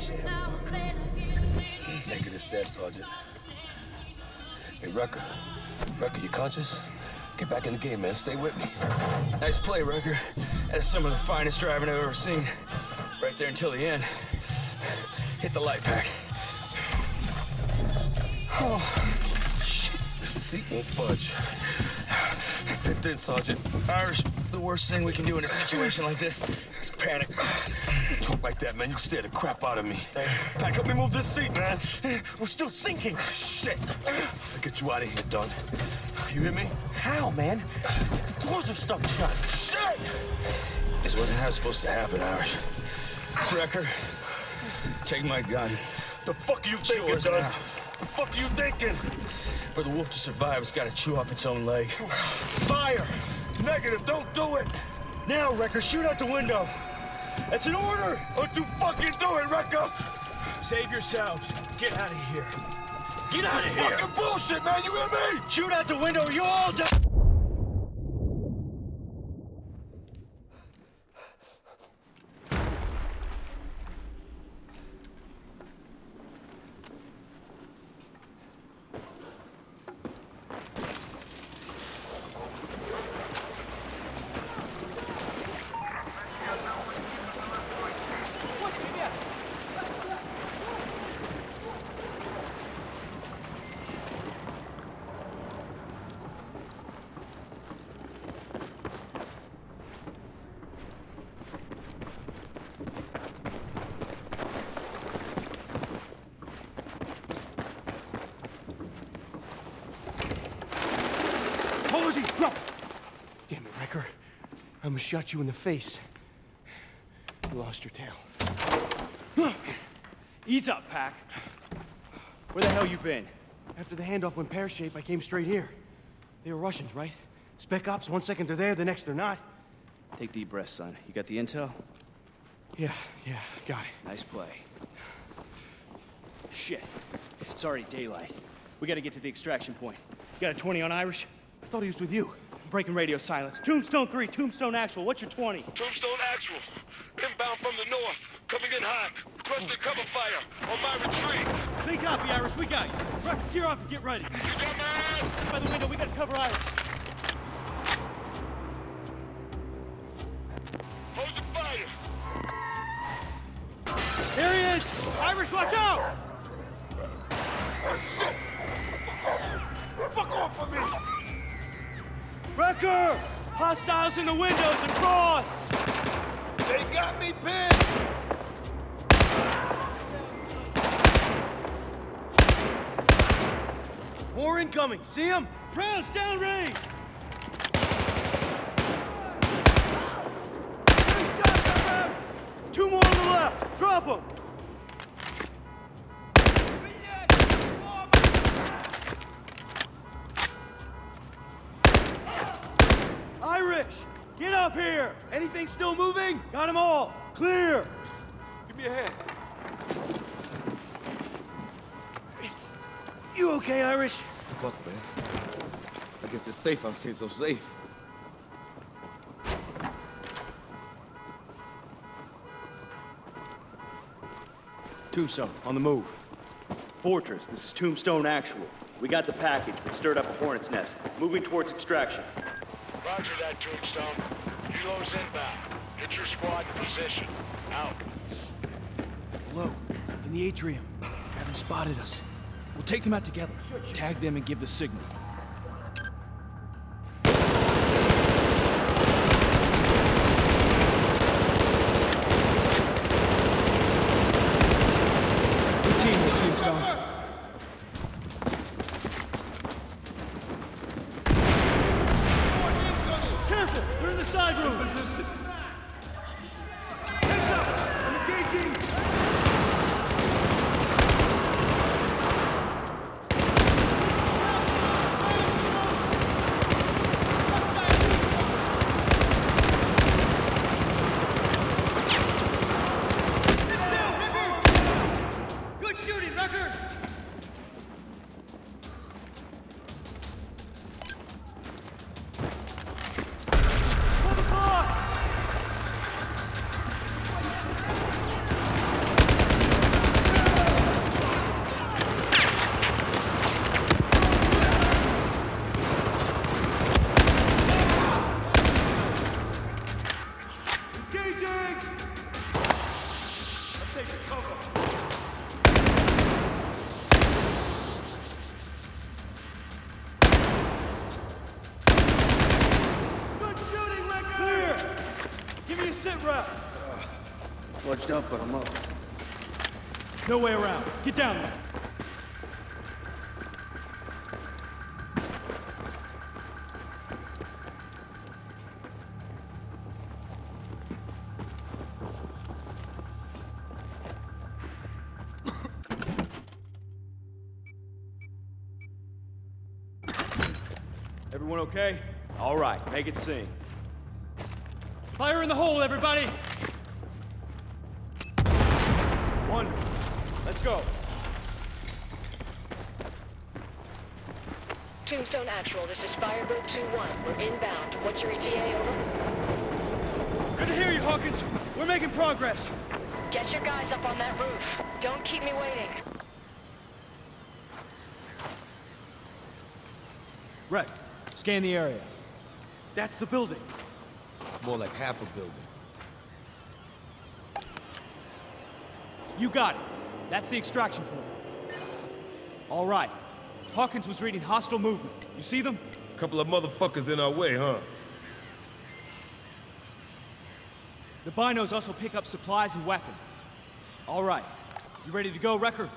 shit. Negative step, Sergeant. Hey, Rucker. Rucker, you conscious? Get back in the game, man. Stay with me. Nice play, Rucker. That is some of the finest driving I've ever seen. Right there until the end. Hit the light pack. Oh, shit. The seat won't budge. That's it, Sergeant. Irish, the worst thing we can do in a situation like this is panic. Talk like that, man. You scare the crap out of me. Hey, Pack, help me move this seat, man. We're still sinking. Shit. I'll get you out of here, Don. You hear me? How, man? The doors are stuck shut. Shit! This wasn't how it's supposed to happen, Irish. Wrecker, take my gun. The fuck are you thinking, Don? Now. The fuck are you thinking? For the wolf to survive, it's got to chew off its own leg. Fire! Negative, don't do it! Now, Wrecker, shoot out the window. That's an order! Don't you fucking do it, Wrecker! Save yourselves. Get out of here. Get out of here! Fucking bullshit, man! You hear me? Shoot out the window, you all die! I shot you in the face. You lost your tail. Ease up, Pack. Where the hell you been? After the handoff went pear-shaped, I came straight here. They were Russians, right? Spec ops, one second they're there, the next they're not. Take deep breaths, son. You got the intel? Yeah, got it. Nice play. Shit. It's already daylight. We gotta get to the extraction point. You got a 20 on Irish? I thought he was with you. Breaking radio silence. Tombstone 3, Tombstone Actual. What's your 20? Tombstone Actual. Inbound from the north. Coming in hot. Requesting cover fire. On my retreat. Clean copy, Irish. We got you. Rucker, gear off and get ready. You got my ass. By the window, we gotta cover Irish. Hold the fire. Here he is. Irish, watch out. Oh, shit. Fuck off from me. Wrecker! Hostiles in the windows and cross! They got me pinned! More incoming, see him? Rounds downrange! Two more on the left, drop him! Get up here! Anything still moving? Got them all! Clear! Give me a hand. You okay, Irish? Fuck, man. I guess it's safe I'm staying so safe. Tombstone, on the move. Fortress, this is Tombstone Actual. We got the package that stirred up a hornet's nest. Moving towards extraction. Roger that, Tombstone. Helo's inbound. Get your squad in position. Out. Hello. In the atrium. They haven't spotted us. We'll take them out together. Tag them and give the signal. Fudged up, but I'm up. No way around. Get down there. Everyone okay? All right, make it sing. Fire in the hole, everybody! One. Let's go. Tombstone Actual, this is Firebird 2-1. We're inbound. What's your ETA, over? Good to hear you, Hawkins. We're making progress. Get your guys up on that roof. Don't keep me waiting. Right. Scan the area. That's the building. It's more like half a building. You got it. That's the extraction point. All right. Hawkins was reading hostile movement. You see them? A couple of motherfuckers in our way, huh? The binos also pick up supplies and weapons. All right. You ready to go, Wrecker?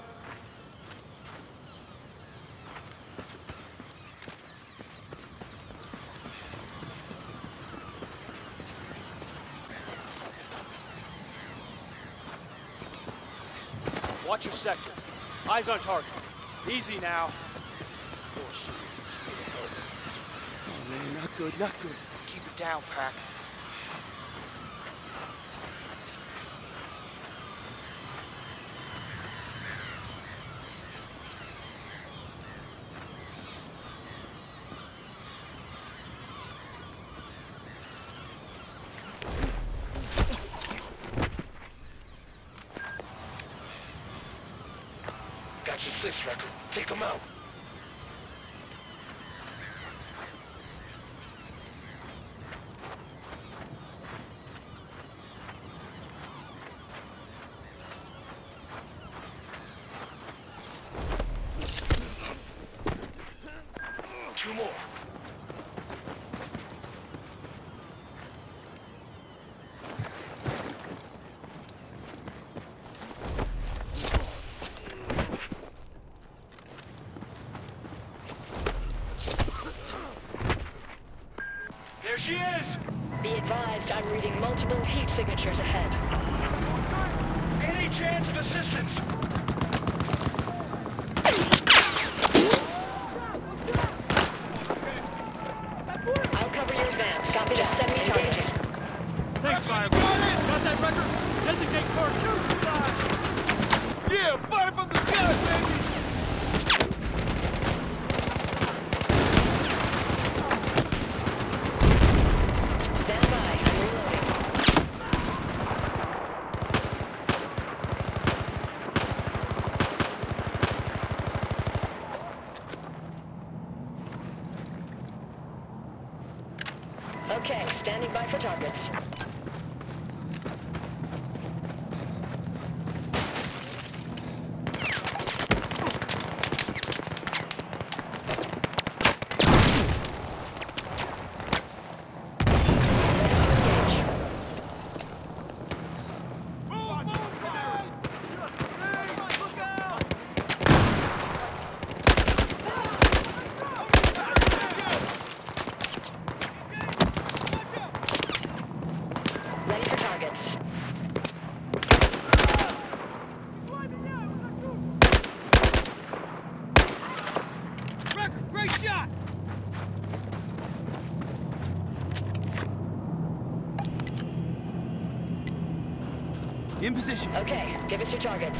Watch your sectors. Eyes on target. Easy now. Bullshit. Oh man, not good, not good. Keep it down, Pack. Six record. Take them out. Two more. She is! Be advised, I'm reading multiple heat signatures ahead. Any chance of assistance? I'll cover your advance. Copy to semi-target. Thanks, Firebird. Got that record? Designate part 2-5. Yeah, fire from the gun, baby! Okay, standing by for targets. In position. Okay, give us your targets.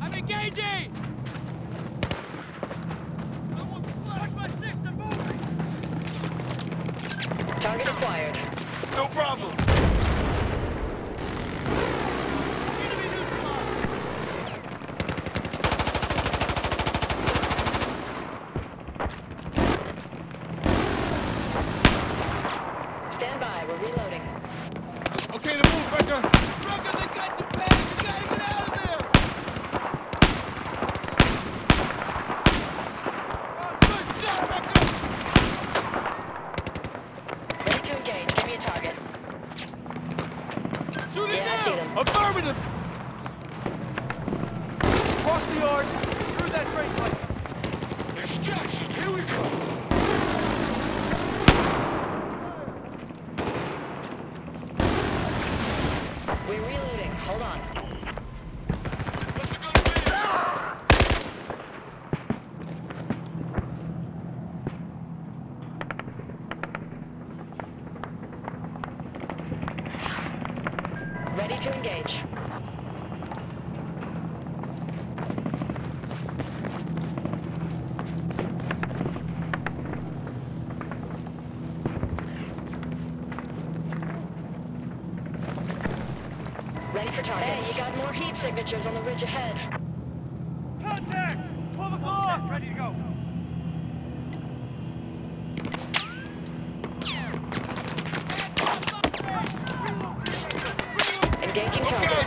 I'm engaging! I want to flash my six to move! Target acquired. No problem! Okay, the move, Becca. Rucker, they got you back. You gotta get out of there. Good shot, Rucker. Ready to engage. Give me a target. Shoot it down. Affirmative. Cross the yard. Through that train pipe. Destruction. Here we go. We're reloading. Hold on. What's the gun there? Ah! Ready to engage. Hey, you got more heat signatures on the ridge ahead. Contact! 12 o'clock! Ready to go. Engaging target.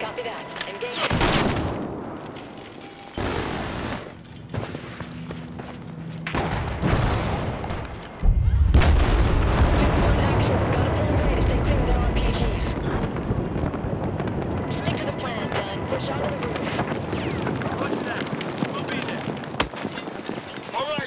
Copy that. Engage. Tombstone Actual. Gotta pull away to take things out on PGs. Stick to the plan, Dunn. Push onto the roof. Watch that. We'll be there. All right.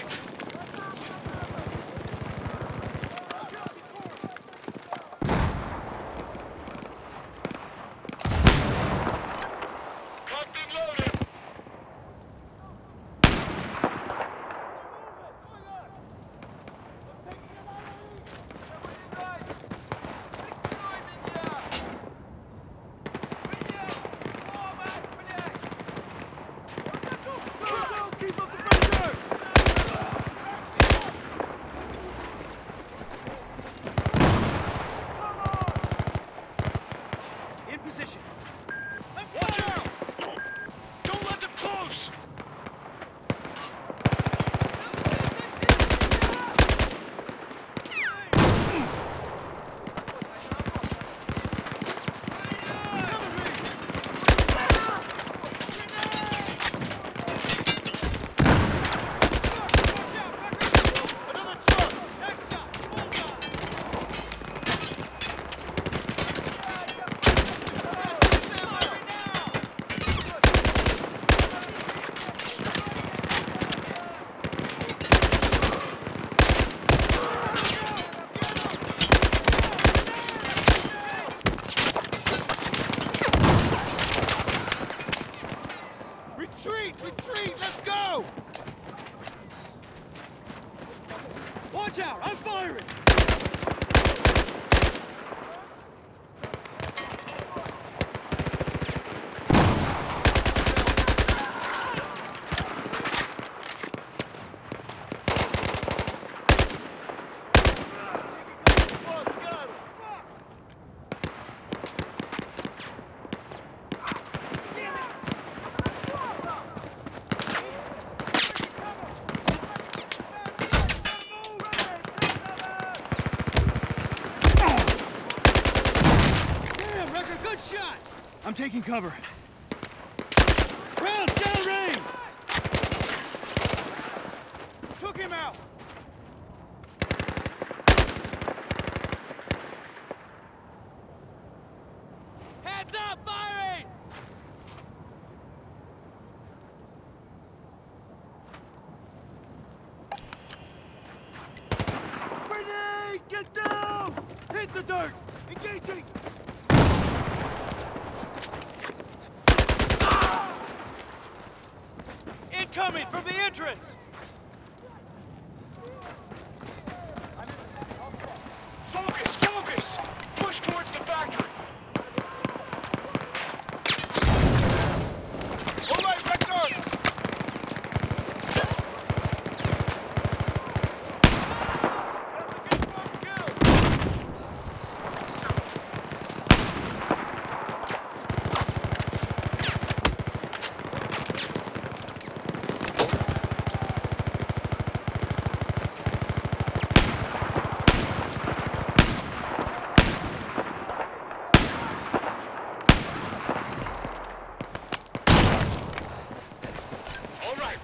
taking cover. Rounds downrange! Took him out! Heads up, firing! Grenade! Get down! Hit the dirt! Engaging! Coming from the entrance! Focus! Focus! Push towards the factory! All right,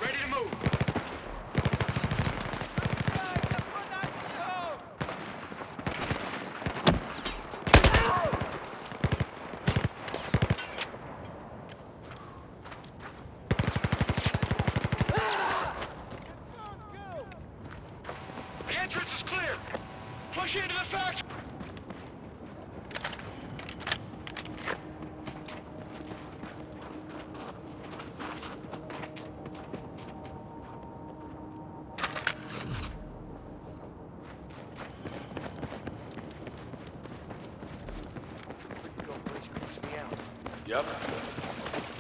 yep.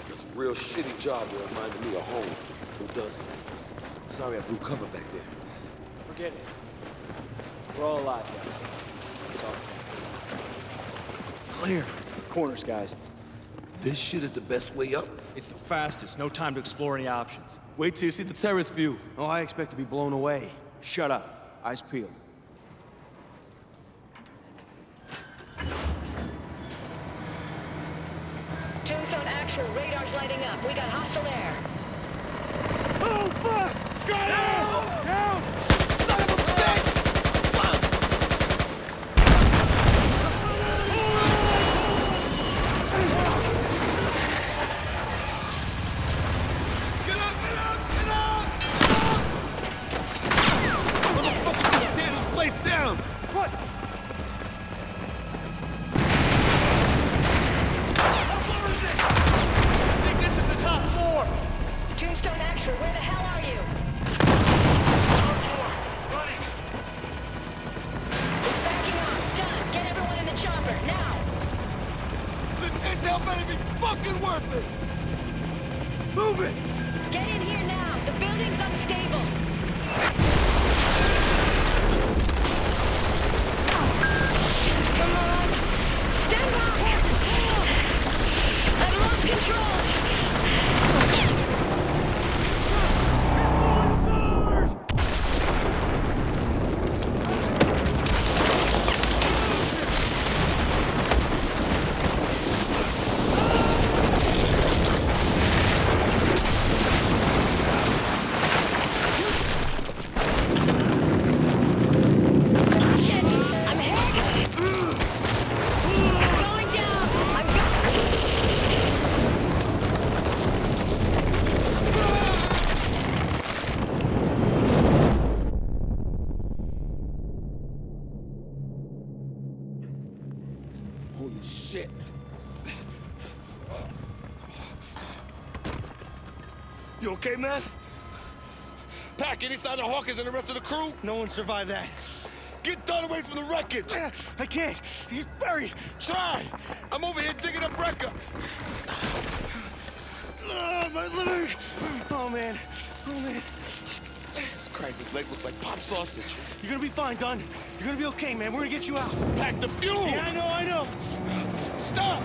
That's a real shitty job that reminded me of home. Who doesn't? Sorry I blew cover back there. Forget it. We're all alive, guys. Sorry. Clear. Corners, guys. This shit is the best way up? It's the fastest. No time to explore any options. Wait till you see the terrace view. Oh, I expect to be blown away. Shut up. Eyes peeled. Tombstone Actual, radar's lighting up. We got hostile air. Oh, fuck! Got it! Down! Son of a bitch! Fuck! Get up, get up, get up! Motherfucker, just tear this place down! What? Tombstone Actual, where the hell are you? Running! It's backing off. Done. Get everyone in the chopper, now! This intel better be fucking worth it! Move it! Get in here now! The building's unstable! Shit, come on! Stand back! I've lost control! You okay, man? Pack inside the Hawkins and the rest of the crew? No one survived that. Get Dunn away from the wreckage! I can't. He's buried. Try. I'm over here digging up wrecker. Oh, my leg. Oh, man. Oh, man. Jesus Christ, his leg looks like pop sausage. You're gonna be fine, Dunn. You're gonna be okay, man. We're gonna get you out. Pack the fuel! Yeah, I know, I know. Stop!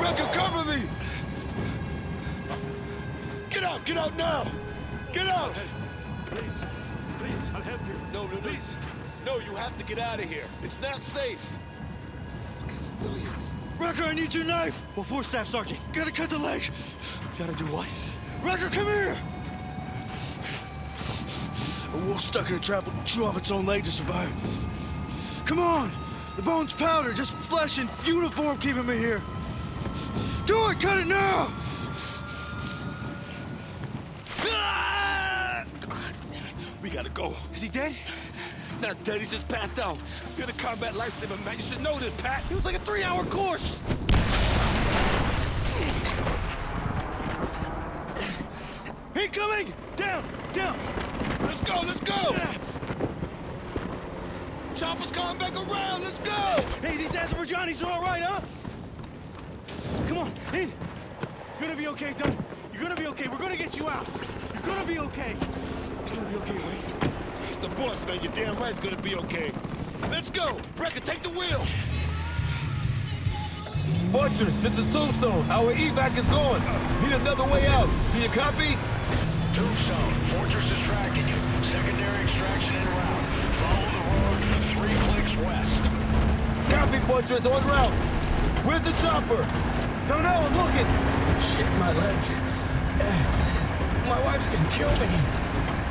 Wrecker, cover me! Get out now! Get out! Hey, please, please, I'll help you. No, no, no. Please. No, you have to get out of here. It's not safe. Fucking civilians. Wrecker, I need your knife! Well, four staff, Sergeant. Gotta cut the leg. Gotta do what? Wrecker, come here! A wolf stuck in a trap will chew off its own leg to survive. Come on! The bone's powder, just flesh and uniform keeping me here. Do it! Cut it now! We gotta go. Is he dead? He's not dead, he's just passed out. You're the combat lifesaver, man. You should know this, Pat. It was like a 3-hour course. Incoming! Down! Down! Let's go! Let's go! Chopper's coming back around! Let's go! Hey, these Azerbaijanis are all right, huh? Come on, in! You're gonna be okay, Dunn. You're gonna be okay. We're gonna get you out. You're gonna be okay. It's gonna be okay, Wade. It's the boss, man. You're damn right it's gonna be okay. Let's go! Wrecker, take the wheel! Fortress, this is Tombstone. Our evac is going. Need another way out. Do you copy? Tombstone, Fortress is tracking you. Secondary extraction en route. Follow the road 3 clicks west. Copy, Fortress, on route. Where's the chopper? Don't know, I'm looking. Shit, my leg. My wife's gonna kill me.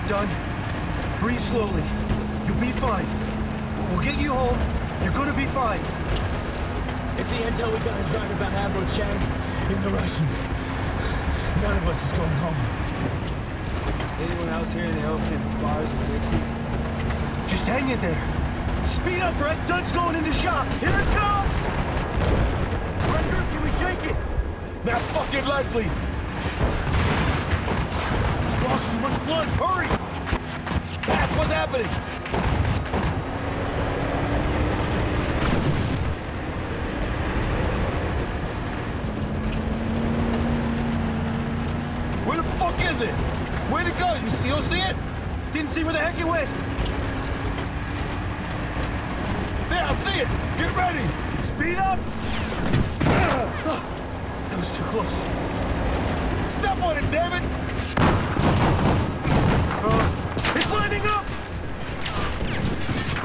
Done. Breathe slowly. You'll be fine. We'll get you home. You're gonna be fine. If the intel we got is right about Avro Chang and the Russians, none of us is going home. Anyone else here in the open bars with Dixie? Just hang in there. Speed up, Brett. Dunn's going into shock. Here it comes! Wrecker, can we shake it? Not fucking likely. Lost too much blood. Hurry! Pat, what's happening? Where the fuck is it? Where'd it go? You don't see it? Didn't see where the heck it went. There, I see it. Get ready. Speed up. That was too close. Step on it, damn it. It's lining up.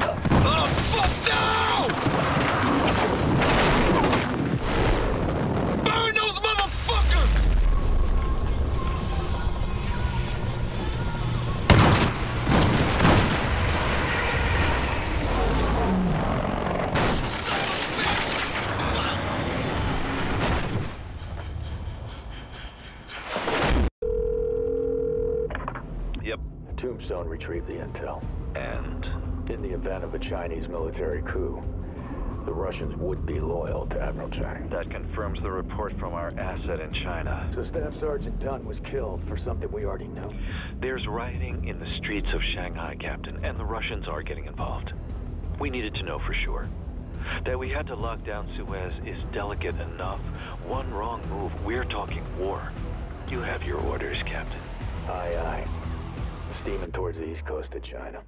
Oh, fuck no! Burn those motherfuckers! Tombstone retrieved the intel. And? In the event of a Chinese military coup, the Russians would be loyal to Admiral Chang. That confirms the report from our asset in China. So Staff Sergeant Dunn was killed for something we already know. There's rioting in the streets of Shanghai, Captain, and the Russians are getting involved. We needed to know for sure. That we had to lock down Suez is delicate enough. One wrong move, we're talking war. You have your orders, Captain. Aye, aye. Steaming towards the east coast of China.